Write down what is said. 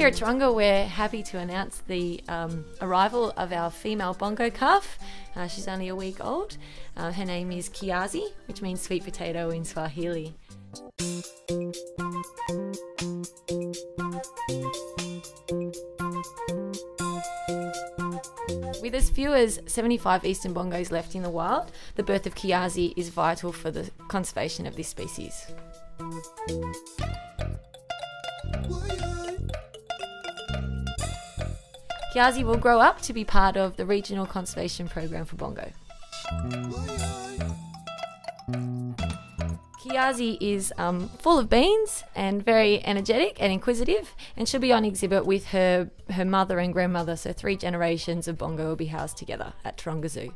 Here at Taronga, we're happy to announce the arrival of our female bongo calf. She's only a week old. Her name is Kiazi, which means sweet potato in Swahili. With as few as 75 Eastern Bongos left in the wild, the birth of Kiazi is vital for the conservation of this species. Kiazi will grow up to be part of the Regional Conservation Program for Bongo. Kiazi is full of beans and very energetic and inquisitive, and she'll be on exhibit with her mother and grandmother, so 3 generations of Bongo will be housed together at Taronga Zoo.